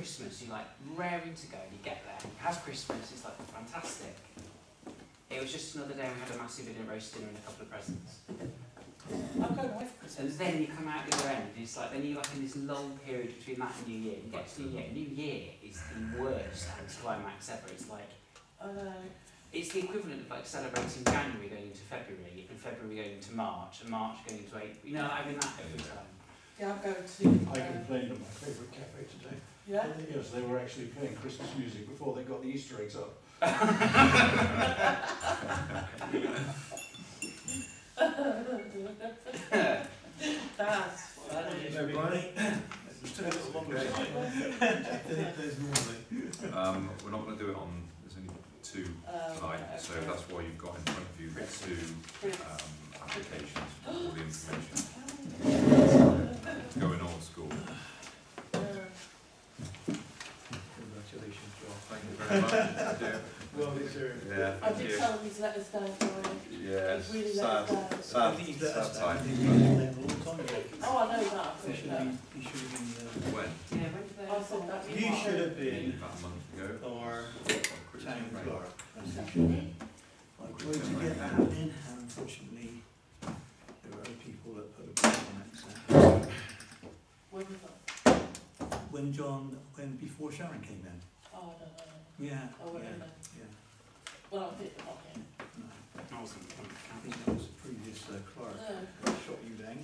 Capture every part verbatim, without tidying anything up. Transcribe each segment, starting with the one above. Christmas, you're like raring to go, you get there, you have Christmas, it's like fantastic. It was just another day and we had a massive dinner, roast dinner and a couple of presents. I'm going away for Christmas. And then you come out the other end, and it's like, then you're like in this lull period between that and New Year. You get to New Year, New Year is the worst anti-climax ever. It's like, uh, it's the equivalent of like celebrating January going into February, and February going into March, and March going into April, you know, having that every time. Yeah, I'm going to... I complained at my favourite cafe today. Yeah? Yes, they were actually playing Christmas music before they got the Easter eggs up. That's funny. No, Brian. Let's turn it along the side. Um, we're not going to do it on... There's only two tonight, um, okay. So that's why you've got in front of you the two um, applications for all the information. Going old school. Uh, Congratulations, John. Thank you very much. Yeah. Well deserved. Yeah. I did tell him he's let us down, Brian. Yes. Really sad. Sad. Sad. Sad time. Oh, I know that. I should that. Be, he should have been. Uh, when? Yeah. When I thought that. He should have been. About a month ago. Or. Time floor. Exactly. I'm going to get that in. Unfortunately, there were other people that put a price on it. So. When was that? When John, when before Sharon came in. Oh, I don't know. Yeah. Oh, yeah. Yeah. Well, I did not yet. No. I wasn't. I think that was the previous uh, clerk who shot you down. It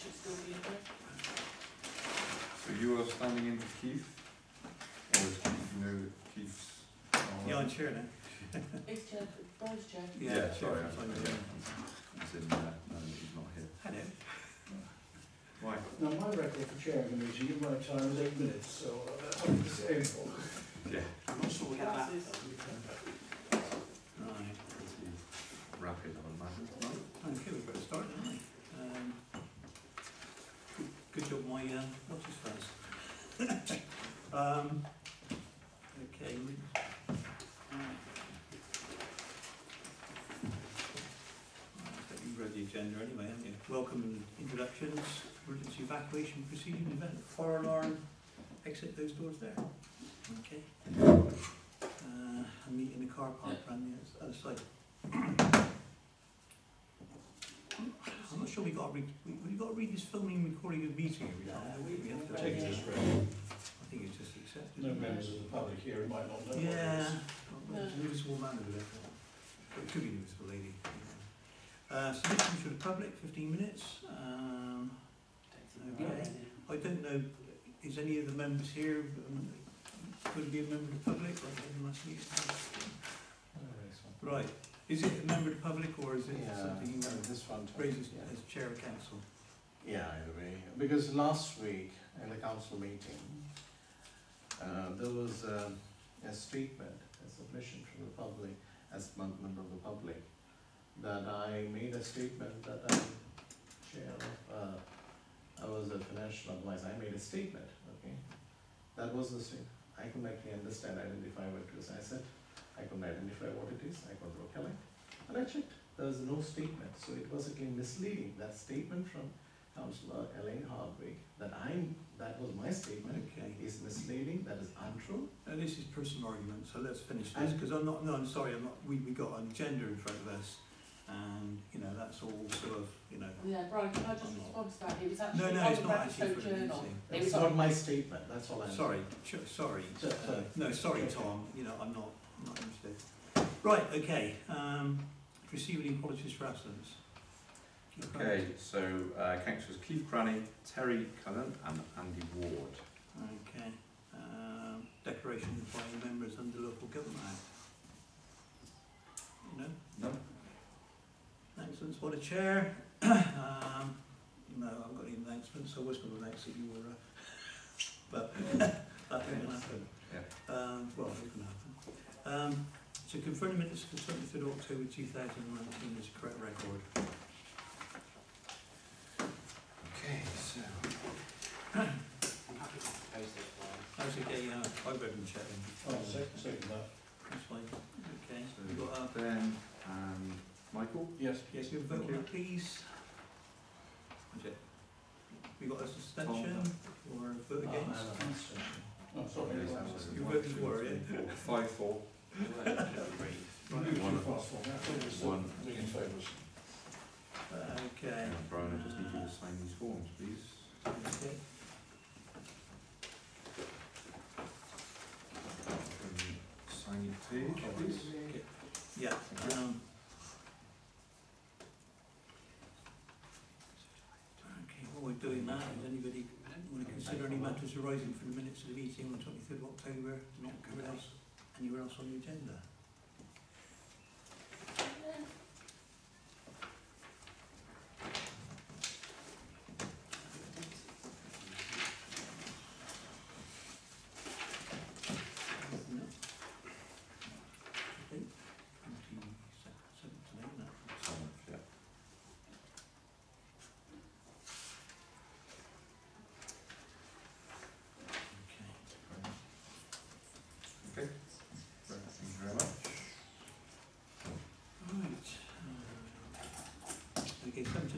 should still be in there. So you are standing in for Keith? Or is Keith, you know, Keith's... Yeah, I'm chairing it. It's chair, Brian's chair. Yeah, yeah, sorry. I'm sorry. It's in there. No, he's not here. Hello. Why? Now, my record for chairing is you give my time is eight minutes, so uh, I'm disabled. Yeah. I'm not sure we get that. Right. Rapid on that. Okay, we've got to start, haven't we? Um, good, good job, my uh, what's his face? um, okay. The agenda anyway, haven't you? Welcome and introductions, emergency evacuation proceeding, event, fire alarm, exit those doors there. Okay. Uh, a meet in the car park around the other side. I'm not sure we got to read, we, we got to read this filming and recording of meeting every time. No, we, we have to take it as read. I think it's just accepted. No members of the public here might not know. Yeah, it's a noticeable man over there. It could be a noticeable lady. Uh, submission to the public, fifteen minutes. Um, okay. I don't know, is any of the members here um, could be a member of the public? Right, is it a member of the public or is it yeah, something you know? This one raises yeah. As chair of council? Yeah, either way. Because last week in the council meeting, uh, there was a, a statement, a submission from the public as a member of the public. That I made a statement that I chair of, uh, I was a financial advisor, I made a statement, okay? That was the statement. I couldn't actually understand, identify what it was. I said, I couldn't identify what it is, I couldn't recollect. And I checked, there was no statement. So it was again misleading. That statement from Councillor Elaine Hardwick, that I, that was my statement, okay. Is misleading, that is untrue. And this is personal argument, so let's finish this, because I'm not, no, I'm sorry, I'm not, we, we got an agenda in front of us. And you know that's all sort of you know. Yeah, Brian. Can I just respond to that? It was actually no, no, it's not actually for journal. It was not my statement. That's all. I'm sorry, sorry. Uh, no, sorry, Tom. You know, I'm not. I'm not interested. Right. Okay. Um, receiving apologies for absence. Keith okay. Cranny. So uh, councillors Keith Cranny, Terry Cullen, and Andy Ward. Okay. Um, declaration by the members under local government. You know? No. No. Announcements for the chair. um, no, I haven't got any announcements. I was going to announce that you were, uh, but that didn't happen. Yeah. Um, well, it didn't happen. Um, so confirm the minutes for twenty-third of October two thousand nineteen is a correct record. Okay, so. I'm happy to propose this one. That's okay, yeah. Uh, I've read them chatting. Oh, second, second that. That's fine. Okay. So we've got up then. Um, Michael? Yes. Yes, you vote on that, please. We got a suspension or a vote against? Don't worry. Five, four. One. Okay. Brian, I just need you to sign these forms, please. Okay. Sign your page, please. Okay. Yeah. Um, okay, while we're doing that, does anybody want to consider any matters arising from the minutes of the meeting on the twenty-third of October, not covered else, anywhere else on the agenda?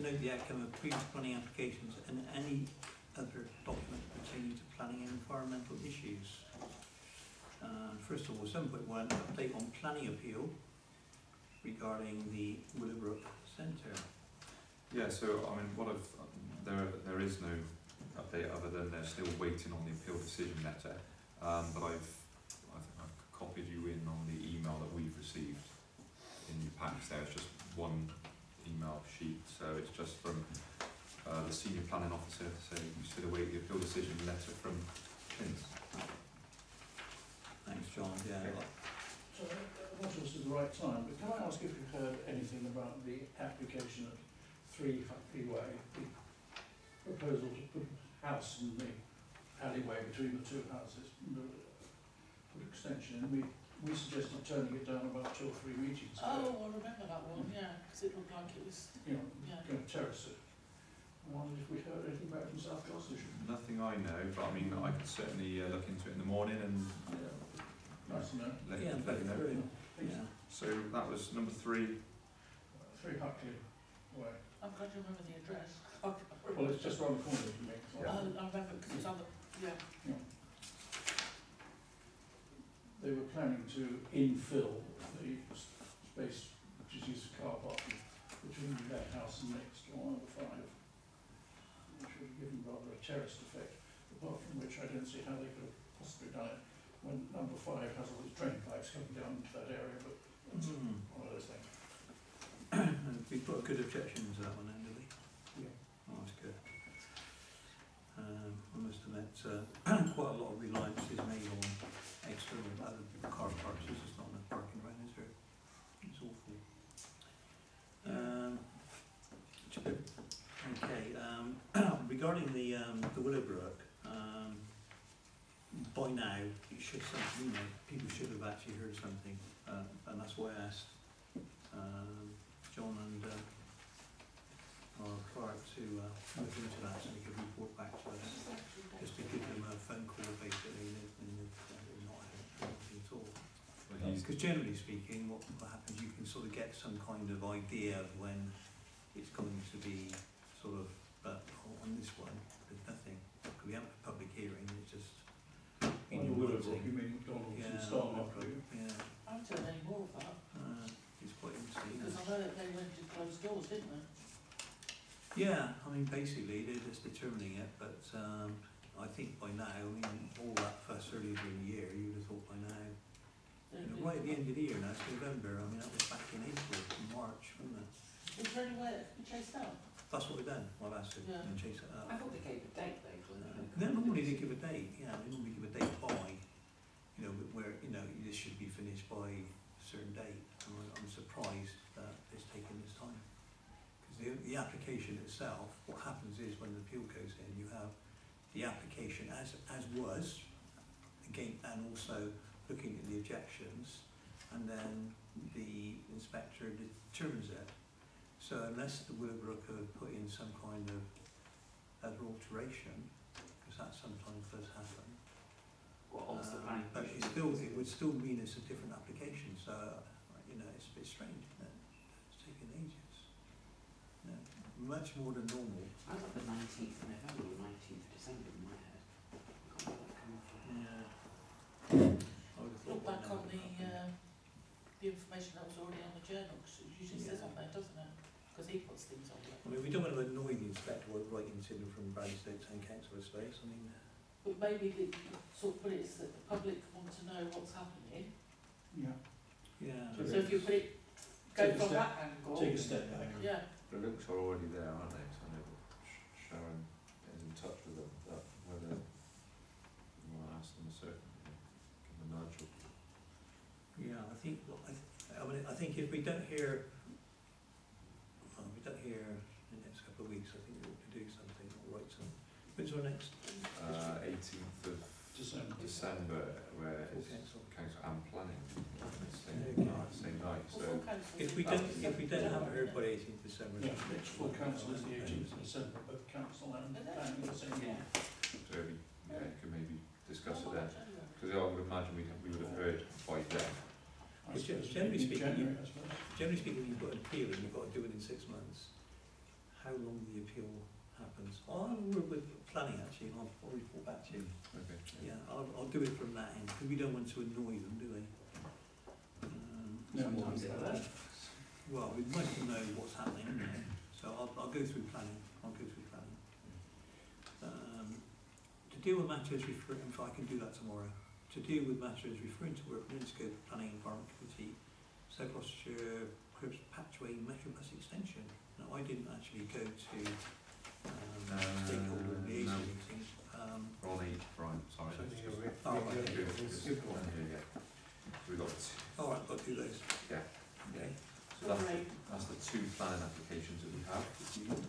Note the outcome of previous planning applications and any other documents pertaining to planning and environmental issues. Uh, first of all, seven point one, update on planning appeal regarding the Willowbrook Centre. Yeah, so I mean, what I've, there there is no update other than they're still waiting on the appeal decision letter, um, but I've I think I've copied you in on the email that we've received in your packs. There, it's just one email sheet, so it's just from uh, the senior planning officer saying you should await the appeal decision letter from Clint. Thanks, John. Yeah. Okay. So, not sure this is the right time, but can I ask if you've heard anything about the application of Three Happy Way, the proposal to put a house in the alleyway between the two houses, put extension in? We We suggested turning it down about two or three meetings ago. Oh, I remember that one, yeah, because it looked like it was, you know, yeah, going to terrace it. I wondered if we heard anything back from South Gloucestershire. Nothing I know, but I mean, I could certainly uh, look into it in the morning and yeah. Nice to know. Let, yeah, let you know. Through. Yeah. So that was number three. Three Huckley Way. I'm glad you remember the address. I remember. Well, it's just around the corner, you mean? Yeah. I, I remember because it's on the, yeah. yeah. They were planning to infill the space which is used for car parking between that house and next one of the five, which would have given rather a terraced effect, apart from which I don't see how they could have possibly done it when number five has all these drain pipes coming down into that area, but that's mm. one of those things. We put a good objection to that one, didn't we? Yeah. Oh, that's good. Um, I must admit, uh, quite a lot of reliance is made on external other car parks. There's just not enough parking around, is there? It's awful. Um, okay, um, regarding the, um, the Willowbrook, um, by now, it should something, you know, people should have actually heard something, uh, and that's why I asked um, John and uh, or Clark to uh, look into that so he could report back to us, just to give them a phone call basically, and they're not having anything at all. Because generally speaking, what happens, you can sort of get some kind of idea of when it's going to be sort of, but on this one, there's nothing. We haven't had a public hearing, it's just... In your Willowbrook, you mean McDonald's and Starbucks? Yeah. I haven't heard any more of that. Uh, it's quite interesting. Because I know that they went to closed doors, didn't they? Yeah, I mean, basically, they're just determining it, but um, I think by now, I mean, all that fuss earlier in the year, you would have thought by now. You know, right at the end of the year now, it's November, I mean, that was back in April, in March, wasn't it? Is there any way that we chased out? That's what we've done, well, that's it, yeah. Chase it out. I thought they gave a date, though, didn't they? No, normally they give a date, yeah, they normally give a date by, you know, where, you know, this should be finished by a certain date, and I'm surprised that it's taken this time. The, the application itself, what happens is when the appeal goes in, you have the application as as was, again, and also looking at the objections, and then the inspector determines it. So unless the Willowbrook have put in some kind of other alteration, because that sometimes does happen. Well, um, but it still, it would still mean it's a different application. So you know, it's a bit strange. Isn't it? It's taken ages. Much more than normal. I was like the nineteenth of November or the nineteenth of December in my head. Yeah. the information that was already on the journal, because it usually yeah. says on there, doesn't it? Because he puts things on there. I mean, we don't want to annoy the inspector writing in from Bradley Stoke Town Council, I suppose. I mean, but maybe the sort of put it so that the public want to know what's happening. Yeah. Yeah. So if you put it, go take from that angle. Take a step back. Yeah. The links are already there, aren't they? So I know Sharon is in touch with them. That whether you want to ask them a certain, give them a nudge. Yeah, I think. Well, I, th I mean, I think if we don't hear, well, if we don't hear in the next couple of weeks, I think we ought to do something or write something. When's our next? Uh, eighteenth of December, where it's council. council and planning same okay. night. Same night. So if we don't, if we don't have it heard by eighteenth of December, yeah, full council is the eighteenth of December, but council and planning the same night. So we, yeah, you can maybe discuss it then, because I would imagine we we would have heard by then. Generally speaking, you, generally speaking, you've got an appeal and you've got to do it in six months. How long the appeal happens. I'll work with planning actually, and I'll probably report back to you. Okay. Yeah, yeah I'll, I'll do it from that end, because we don't want to annoy them, do we? Um, no, we won't get that. Well, we'd like to know what's happening, so I'll, I'll go through planning. I'll go through planning. Um, to deal with matters referring, if I can do that tomorrow, to deal with matters referring to work within the scope of planning environment committee, South Gloucestershire, Cribs Patchway Metrobus Extension. Now, I didn't actually go to Um, uh, stakeholder liaison no. meeting. Um, Ronnie, Brian, sorry. Oh, right. We've got two. Alright, I've got two those. Yeah. Okay. okay. So that's, right. the, that's the two planning applications that we have this evening.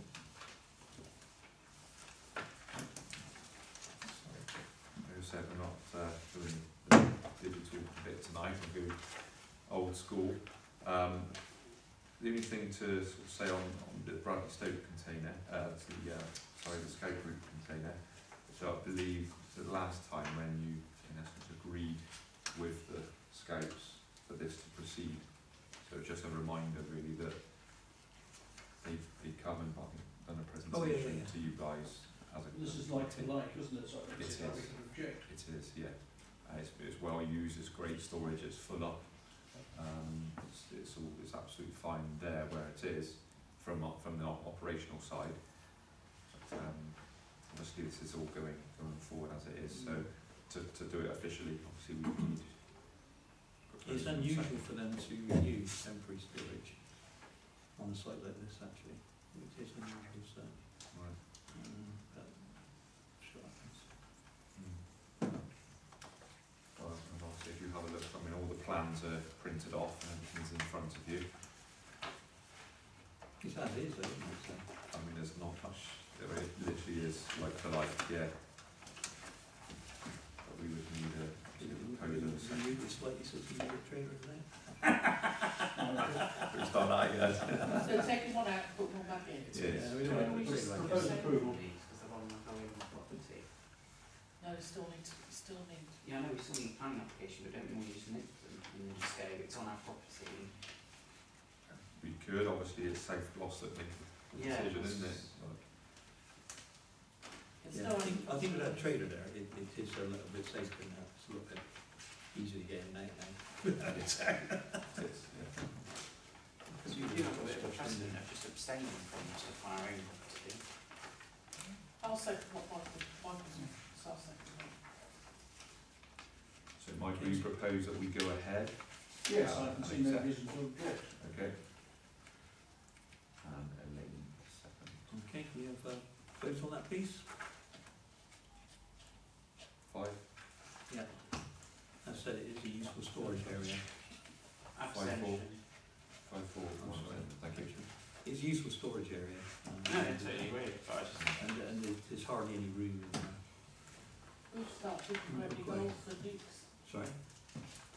As I said, we're not uh, doing the digital bit tonight, we're doing old school. Um, The only thing to sort of say on, on the Bradley Stoke container, uh, the, uh, sorry, the Scout Group container, so I believe the last time when you, in essence, agreed with the Scouts for this to proceed, so just a reminder really that they've, they've come and done a presentation oh, yeah, yeah, yeah. to you guys. As a this is like to like, isn't it? So it is, it is, yeah. Uh, it's, it's well used, it's great storage, it's full up. Um, it's, it's, all, it's absolutely fine there where it is from from the operational side. But, um, obviously, this is all going going forward as it is. So to, to do it officially, obviously we need. It's unusual second. for them to use temporary storage on a site like this, actually. It is unusual, so. Right. Um, but sure. Mm. Well, and obviously, if you have a look, I mean, all the plans are printed off and everything's in front of you. It's as is, isn't it? I mean, there's not much, there it literally is like for like, yeah. But we would need a proposal. Can you slightly sort of need a trainer in there? It's not that yet. So take one out and put one back in. Yes. Yeah, we don't want to propose approval. Because they're on the going property. No, we still need, we still need. Yeah, I know we still need a planning application, but don't we want to use it? And just go, it's on our property. We could, obviously, it's South Gloucester that makes the yeah, decision, isn't it? Like, it's yeah, I think, I think with that trader there, it, it is a little bit safer now. It's a little bit easier to get in now. Without it. Because yeah. you do have a bit of a precedent of just abstaining from stuff on our own property. I'll second what Michael's so I'll second that. Might we propose that we go ahead? Yes, um, I can see no reason to object. Okay. And Elaine, second. Okay, can we have a vote on that, please? Five. Yeah. I said it is a useful storage area. Abstention. Five, four. Five, four. Oh, sorry. Thank you. It's a useful storage area. Um, no, it's anyway. And, and, and there's hardly any room in there. We'll start talking about the goals for the nukes. Sorry?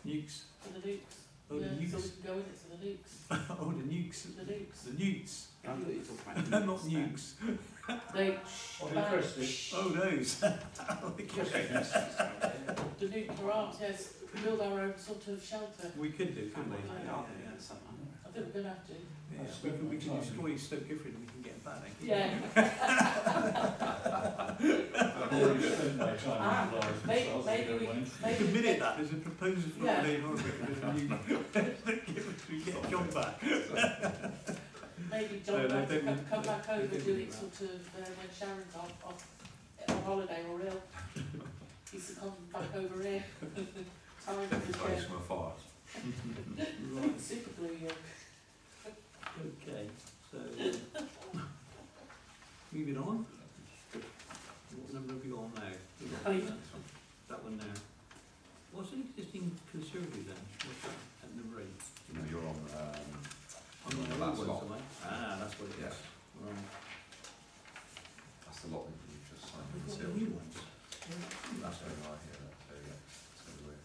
Nukes? For the nukes. Oh, yeah, the nukes. So we can go in it for the nukes. oh, the nukes. The nukes. The nukes. I thought you were talking about nukes. Not nukes. They sh oh, those. the nuclear arms, yes. Build our own sort of shelter. We could do, couldn't we? Yeah, yeah, yeah. I think we're going to have to. Yeah, we can, we can destroy Stoke Gifford and we can get back. Yeah. I've already spent my time in Florence. Maybe we can. We've committed that. There's a proposal for yeah. the name of it. you get John back. Maybe John no, to come, come back over doing sort of, uh, when Sharon's off, off on holiday or ill. He's to come back over here. Time to place my fart. Right. Super glue, yeah. Okay, so moving on. What number have we got on now? We got oh, yeah. That one now. What's an existing conservatory then? What's that? At number eight? No, you're on. Um, I'm on, on the that one. Lot. Ah, that's what it is. Yeah. Um, that's the lot that you've just signed. We've got new ones. Yeah. That's over right here. There you go. So we're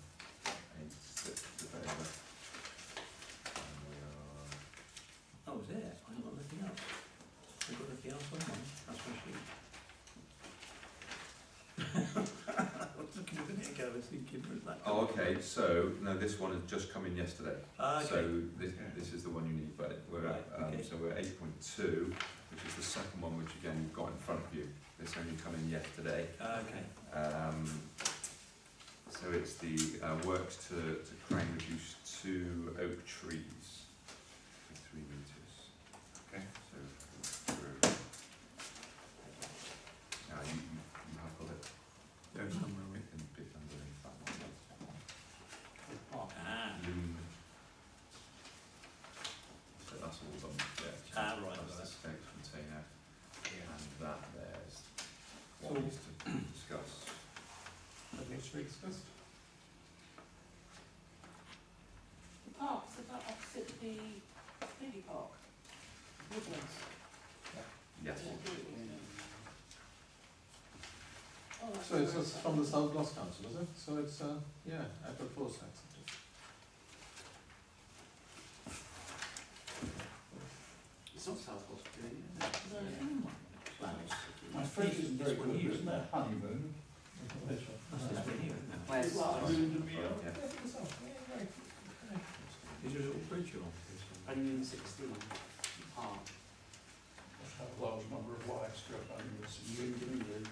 eight, six, over. Oh, it's there. I haven't got nothing else. I've got nothing else on mine. That's my sheet. I was looking at it again. I was thinking, where's that coming Oh, okay. From? So, no, this one has just come in yesterday. Ah, okay. So, this, okay. this is the one you need. But we're right. at, um, okay. So, we're eight point two, which is the second one, which again, you've got in front of you. This only come in yesterday. Ah, okay. Um, so, it's the uh, works to, to crane reduce two oak trees for three metres. Okay. So through. Now you, you, you have got it. There yeah, somewhere we can pick underneath that one. Ah. Loom. So that's all done. Yeah. Ah, right. That's right. The stakes container. Yeah. And that there is what so, needs to discuss. What needs to be discussed? The parks about opposite the piggy park. Woodlands. Yeah. Yes. Yeah. So it's, it's from the South Gloss Council, is it? So it's, uh, yeah, I propose that. It's not South Gloss, is it? No. Yeah. My French isn't very good, isn't that honeymoon? That's just been here, isn't it? Well, I ruined the meal. Yeah, it's all right. Is your little bridge on? Honeymoon sixteen. Oh. A large number of lives go down with some new greenery.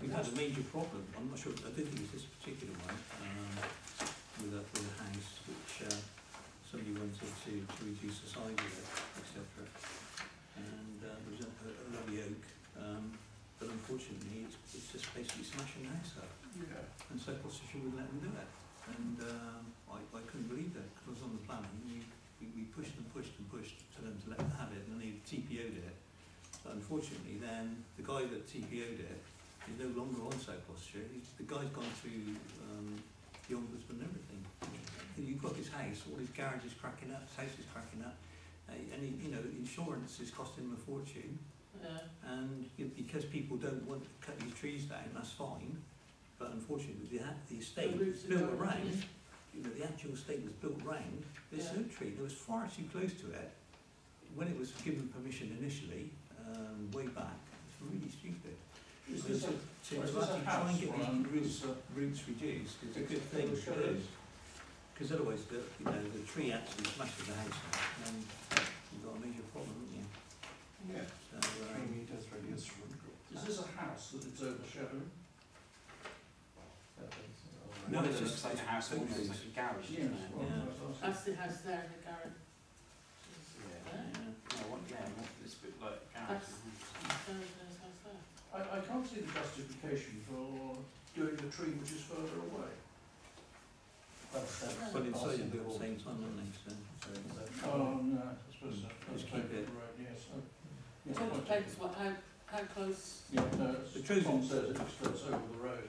We've had a major problem. I'm not sure, I don't think it's this particular one, um, with, a, with a house which uh, somebody wanted to, to reduce the size of it, et cetera. And uh, there was a, a, a lovely oak, um, but unfortunately it's, it's just basically smashing the house up. Yeah. And so Gloucestershire wouldn't let them do it. And um, I, I couldn't believe that because I was on the planning. We, we, we pushed and pushed and pushed for them to let them have it, and they T P O'd it. But unfortunately, then the guy that T P O'd it is no longer on South Gloucestershire. He's, the guy's gone to um, the ombudsman and everything. And you've got his house, all his garage is cracking up, his house is cracking up, uh, and he, you know, insurance is costing him a fortune. Yeah. And because people don't want to cut these trees down, that's fine. But unfortunately, the, the estate was built around, you know, the actual estate was built around this yeah. oak tree. There was far too close to it. When it was given permission initially, um, way back, it's really stupid. Is this so a, to, to this actually try and get these roots, roots reduced is a good thing to do. Because otherwise, the, you know, the tree actually smashes the house out, and you've got a major problem, haven't you? Yeah. So, uh, really really is this a house that it's overshadowing? No, no, it's just it's like a house, almost it's like a garage. Yeah, isn't it? Yeah. Yeah. That's the house there in the garage. Yeah. Yeah. No, what, yeah, what, it's a bit like a garage. That's house there. I, I can't see the justification for doing the tree which is further away. That's, that's yeah. But it's at the same time, isn't it? So, so, so. Oh, no, I suppose mm. so. Just keep it. Right, yes. Yeah, so, yeah, it depends what, how, how close. Yeah, no, it's the truth is it's over the road.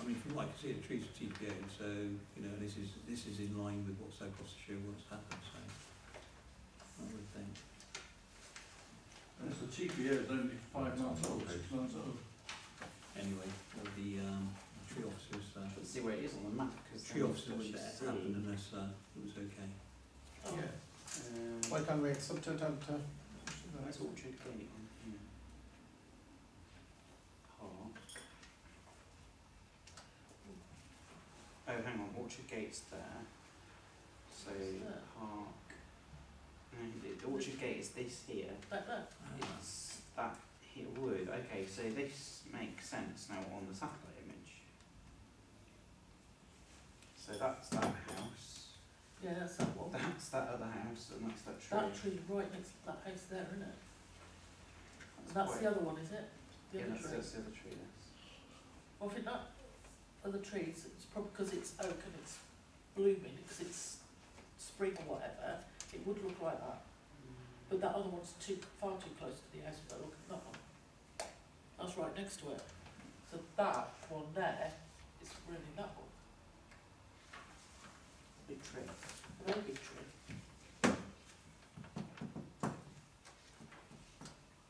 I mean, from what I can see, the trees are T P O, so you know this is this is in line with what South Gloucestershire wants to happen. So I would think. And it's the T P O is only five months old, six months old. Anyway, well, the um, tree officers. Uh, I see where it is on the map because tree officers wouldn't let it happen unless uh, it was okay. Oh. Yeah. Um, Why can't we accept it? And uh, that's Orchard Gate. Oh, hang on, Orchard Gate's there. So, there? Park. No, the Orchard Gate is this here. That there? It's that here wood. Okay, so this makes sense now on the satellite image. So that's that house. Yeah, that's that one. That's that other house, and that's that tree. That tree right next to that house there, isn't it? That's, that's the other one, is it? The yeah, other that's, tree. that's the other tree, yes. Well, I think that other trees, it's probably because it's oak and it's blooming, because it's spring or whatever, it would look like that. But that other one's too far too close to the house, but look at that one. That's right next to it. So that one there is really that one. Big tree. A very big tree.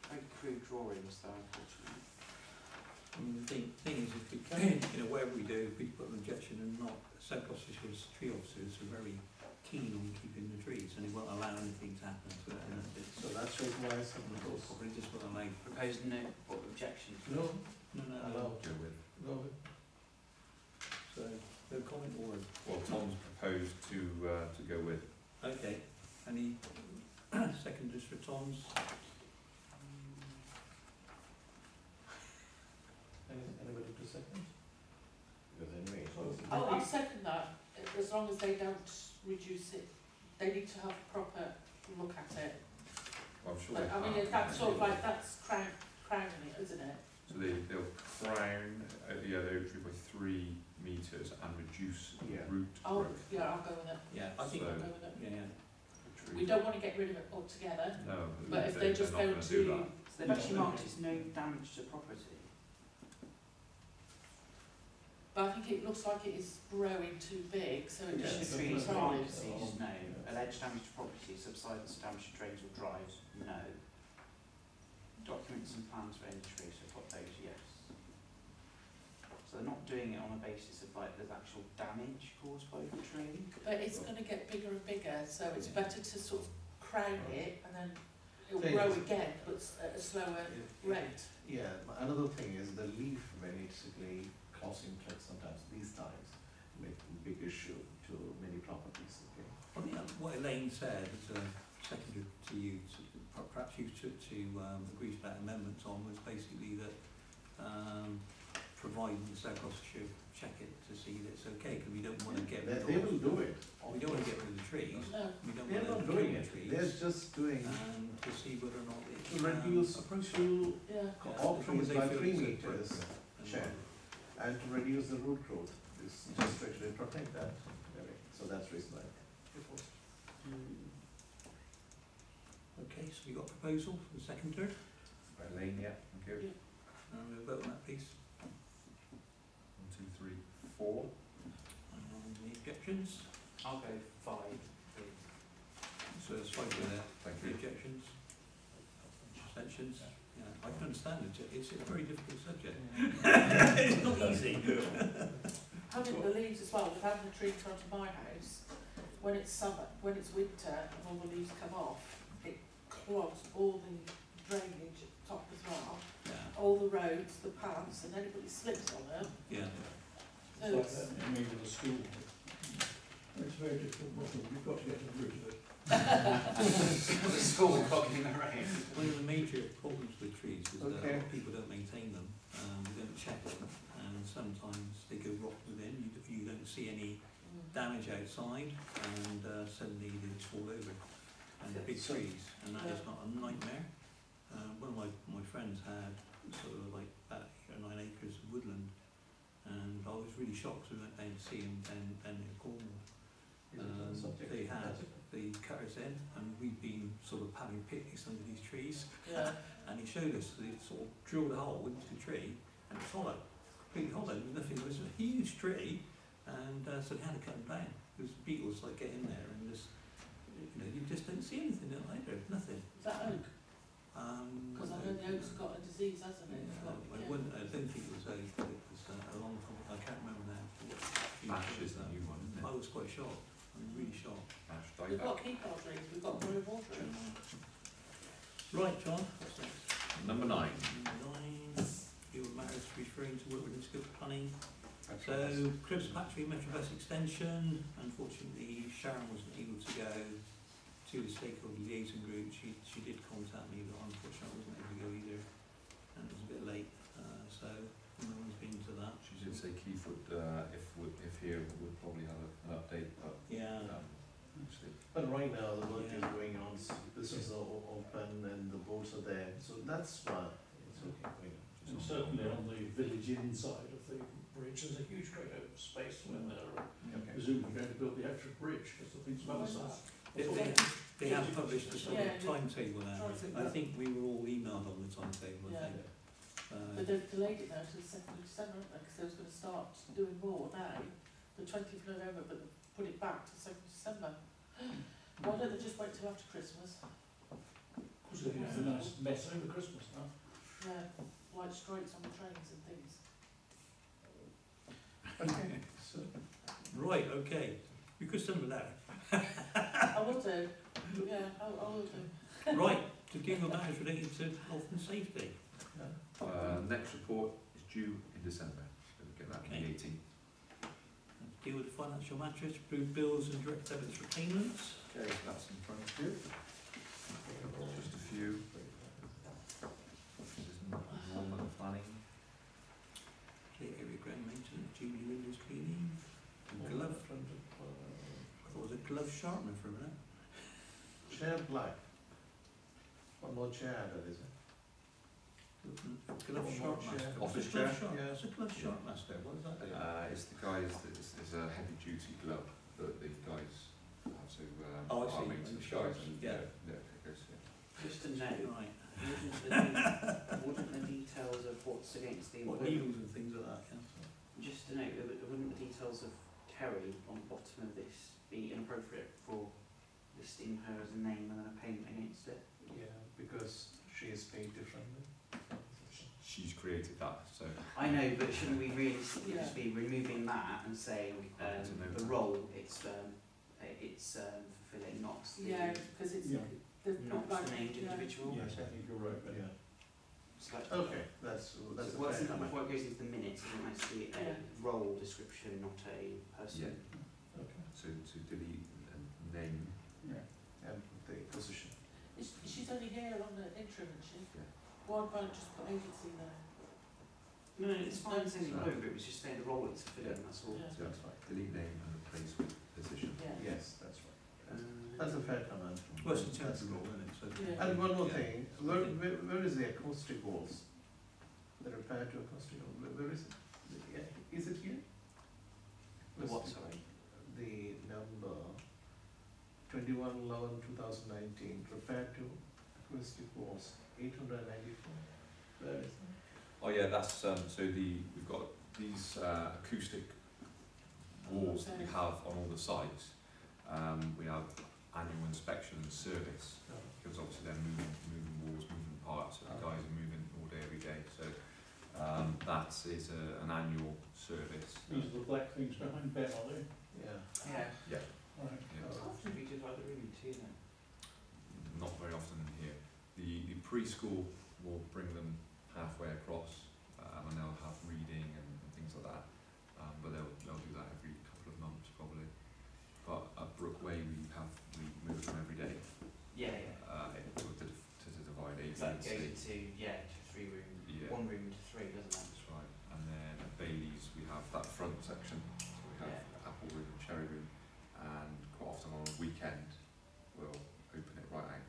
Very crude drawings though, unfortunately. I mean, the thing, thing is, if we can, you know, whatever we do, if we put an objection and not, South Gloucestershire's tree officers are very keen on keeping the trees, and they won't allow anything to happen to it. And that's it. So that's the reason why it's something called property, just what I made. Proposed no objection. No, no, no. no. I'll do it. No. So, no comment or? Well, Tom's proposed to uh, to go with. Okay. Any seconders for Tom's? Anybody for second? Oh, I second that. As long as they don't reduce it, they need to have a proper look at it. Well, I'm sure. But, I mean, that's sort of like that's crown, crowning it, isn't it? So they they'll crown uh, yeah, the oak tree by three meters and reduce yeah. root oh, growth. Oh yeah, I'll go with it. Yeah, I think so, I'll go with it. Yeah, yeah. We don't want to get rid of it altogether. No, but if they, they're just going to, so they've actually marked it's no damage to property. But I think it looks like it is growing too big, so it should yes. be tried. Yes. No. Alleged damage to property, subsidence damage to drains or drives, no. Documents and plans for any tree, so I've got those, yes. So they're not doing it on a basis of like there's actual damage caused by the tree. But it's going to get bigger and bigger, so it's yeah. better to sort of crown it and then it'll so grow again, but at a slower yeah. rate. Yeah, another thing is the leaf basically. Causing threats sometimes these times with big issue to many properties. Okay. Well, yeah, what Elaine said as a secondary to you, to, perhaps you took to um, agree to that amendment on, was basically that um, providing the South Gloucestershire check it to see that it's okay, because we don't want to get rid of. They will do it. We don't want to get rid of the trees. No. We don't They're want to not doing it. The trees. They're just doing um, to see whether or not it to reduce approachable options by three meters. Check. And to reduce the root growth, is just to actually protect that. Okay. So that's the reason I propose. Mm. Okay, so we got a proposal for the second, third. By Lane, yeah. Thank you. And we'll vote on that, please. One, two, three, four. And any objections? I'll go five, please. So there's five in there. Thank you. Objections? Abstentions? Yeah. I can understand it. It's a very difficult subject. Yeah. It's not easy. Having the leaves as well, with having the tree in front of my house, when it's summer, when it's winter, and all the leaves come off, it clogs all the drainage at the top as well, yeah. all the roads, the paths, and anybody slips on them. Yeah. So it's, it's like that in the school. It's very difficult. You've got to get to the root of it. School clogging the rain. One of the major problems with trees is that okay. people don't maintain them, um, we don't check them, and sometimes they go rotten within. You, you don't see any damage outside, and uh, suddenly they just fall over. And the big trees, and that yeah. is not a nightmare. Uh, one of my, my friends had sort of like about eight or nine acres of woodland, and I was really shocked when I went down to see him down, down near Cornwall. Um, they had the cutters in, and we'd been sort of having picnics under these trees. Yeah. And he showed us, they sort of drilled a hole into the tree, and it's hollow, completely hollow, nothing. It was a huge tree, and uh, so they had to cut them down. Because beetles like get in there, and just you know, you just don't see anything either, nothing. Is that oak? Because um, I know the oak's got a disease, hasn't it? Yeah, got, I, yeah. one, I don't think it was oak, but it was uh, a long time. I can't remember now. Ash is that new one, isn't it? I was quite shocked. I'm really sure. We've back. got keep our trees, we've got more of our trees. Right, John. What's next? Number nine. Number nine. Your marriage referring to work within scope of planning. That's so, nice. Cribs Patchway Metrobus Extension. Unfortunately, Sharon wasn't able to go to the stakeholder liaison group. She she did contact me, but unfortunately, I wasn't able to go either, and it was a bit late. Uh, so, no one's been to that. She did say Keith would, uh, if if he year, we'll probably have a, an update. But, yeah. Um, but right now the work yeah. is going on. Businesses are open and the boats are there, so that's why it's okay. And it's certainly on the village inside of the bridge, there's a huge great open space when they're okay. presumably going to build the actual bridge because the thing's well sized. They have published a sort yeah, of timetable now. I think we were all emailed on the timetable. I yeah. think. Uh, but they've delayed it now to the second of December, because they was going to start doing more now, the twentieth of November, but they put it back to the second of December. Why don't they just wait till after Christmas? Because they have a nice mess over Christmas now. Yeah, white stripes on the trains and things. Okay, so. Right, okay. You could send me that. I will do. Yeah, I, I will do. Right, to give your matters related to health and safety. Uh, next report is due in December, so we'll get that okay. on the eighteenth. Deal with the financial matters, approve bills and direct debits for payments. Okay, that's in front of you. Just a few. This is normal planning. Clear area ground maintenance, junior windows cleaning. And glove. I thought it was a glove sharpener for a minute. Chair black. One more chair that is it. Glove shop master. Office chair. Yeah, it's a glove shop yeah. master. What is that? Uh, it's the guys. It's, it's a heavy duty glove that the guys have to. Um, oh, I see. To the guys and, yeah. yeah, yeah goes, yeah. Just a note. Right. Wouldn't the details of what's against the what needles and things like that? Yeah. Just a note. Wouldn't the details of Kerry on the bottom of this be inappropriate for listing her as a name and then a payment against it? Yeah, because she is paid differently. She's created that, so. I know, but shouldn't we really yeah. just be removing that and saying um, the role it's um, it's um, fulfilling, not the yeah, because it's yeah. the, the not the named yeah. individual. Yes, I think you're right, but yeah. So like, okay, that's that's. So well, isn't that before it goes into the minutes? It might be a yeah. role description, not a person. Yeah. Okay. So to delete and name. Yeah. And the position. Is, she's only here on the interim, isn't she? Yeah. Why can't I just put agency there? No, no, it's fine saying no, but it was just saying the role it's fitting, yeah. that's all. Yeah. So that's right. Delete name and replace with position. Yeah. Yes, that's right. That's, um, that's a fair comment. Well, it's a terrible role, isn't it? So yeah. And one more yeah. thing, where, where, where is the acoustic walls? The repair to acoustic walls, where, where is it? Yeah. Is it here? Where's what, sorry? The number twenty-one eleven two thousand nineteen, repair to acoustic walls. eight hundred ninety-four. Where is that? Oh yeah, that's um, so the we've got these uh, acoustic walls that we have on all the sites. Um, we have annual inspection and service because obviously they're moving, moving walls, moving parts. So the guys are moving all day, every day. So um, that is a, an annual service. These are the black things behind Ben, are they? Yeah. Yeah. Yeah. All right. Yeah. How often do you divide the room into then? Not very often here. The, the preschool will bring them halfway across, um, and they'll have reading and, and things like that. Um, but they'll they'll do that every couple of months probably. But at Brookway we have we move them every day. Yeah, yeah. Uh, it, to, to, to divide eight. That goes to yeah, to three room, yeah. one room to three, doesn't it? That's right. And then at Bailey's we have that front section. So we have yeah. apple room, cherry room, and quite often on a weekend we'll open it right out.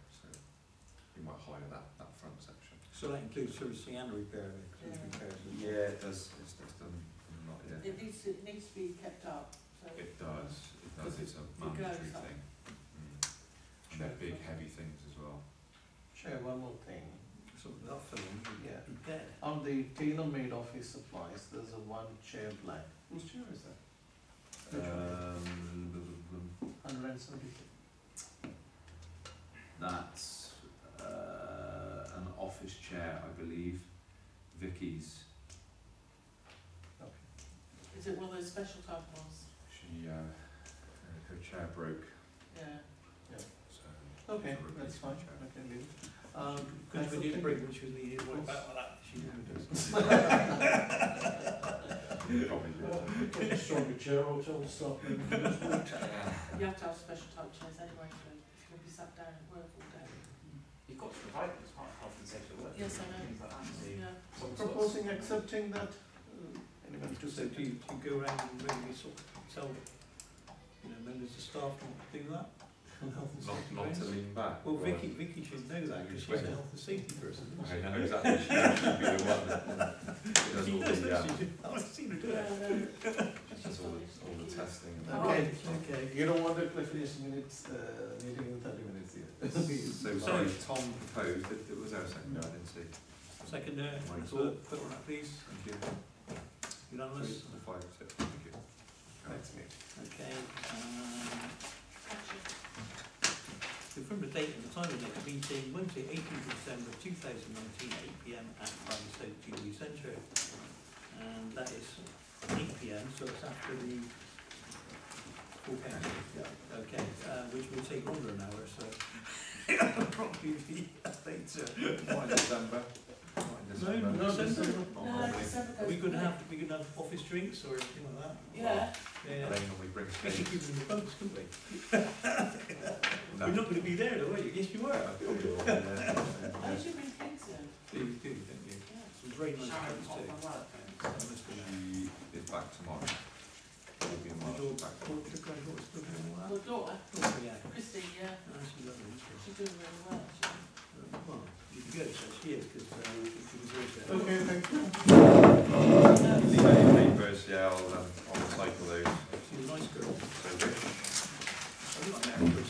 Might hire that, that front section. So that includes servicing and repair yeah. repairs? Yeah, it does. It's, it's done a lot, yeah. It needs to, it needs to be kept up. So it does. It does. It's a mandatory it thing. Mm. And they're big, heavy things as well. Sure, one more thing. So that film, yeah. yeah. On the tailor-made office supplies, there's a one chair blank. Whose chair is that? Um, one hundred seventy-two. That's Uh, an office chair, I believe. Vicky's. Okay. Is it one of those special type ones? She, uh, her chair broke. Yeah. Yeah. So okay, that's fine. Chair. I can leave. Um, because we did break when she was leading. What about that? She never does. Probably did. Stronger chair or total stop. You have to have special type chairs anyway, so if you're going to be sat down at work all day. You've got to provide this part of health and safety work. Yes, I know. Like yeah. Proposing accepting that. Uh, anyway. just said, do you, do you go around and maybe sort of tell you know, members of staff not to do that? Not, not to lean back. Well, Vicky, Vicky should know that because she's a health and safety person. I know exactly. She should be the one that does all the. Yeah. I've seen her do it. She does all the all the testing. Okay, okay. You don't want the definition minutes uh, meeting in thirty minutes here. So sorry, Tom proposed that it was our second. I didn't see. Second. Michael, put on that, please. Thank you. Unanimous. Five. Thank you. Thanks, mate. Okay. To confirm the date and the time of the next meeting, Wednesday, eighteenth of December two thousand nineteen, eight p m at Bradley Stoke Jubilee Centre. And that is eight p m, so it's after the full council. Yeah. Okay, uh, which will take longer an hour, so it'll probably be later. Why December? No, no, December. No, December. We could have we could have office drinks or anything like that. Yeah. Yeah. Then we bring. We should give them the boats, couldn't we? No. We're not going to be there, though, are you? Yes, you are. I should bring cakes in. Please do, thank you. Yeah. Some very nice cakes too. She is back tomorrow. She'll be in my back. Your daughter. Yeah. Christy, yeah. She's lovely. She's doing really well. Well, you can go to she is, because she was there. Okay, thank you. Leave any papers, yeah, I'll recycle those. She's a nice girl. So good.